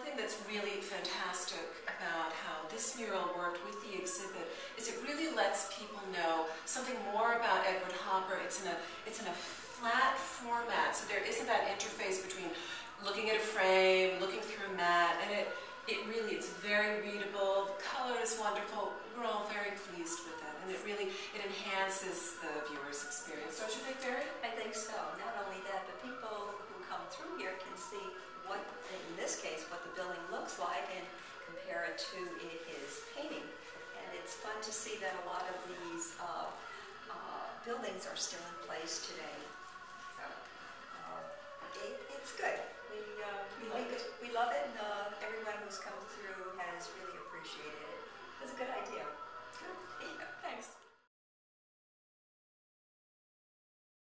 One thing that's really fantastic about how this mural worked with the exhibit is it really lets people know something more about Edward Hopper. It's in a flat format, so there isn't that interface between looking at a frame, looking through a mat, and it's very readable. The color is wonderful. We're all very pleased with it, and it enhances the viewer's experience. Don't you think, Barry? I think so. Not only that, but people who come through here can see what, in this case, what the building looks like and compare it to his painting. And it's fun to see that a lot of these buildings are still in place today.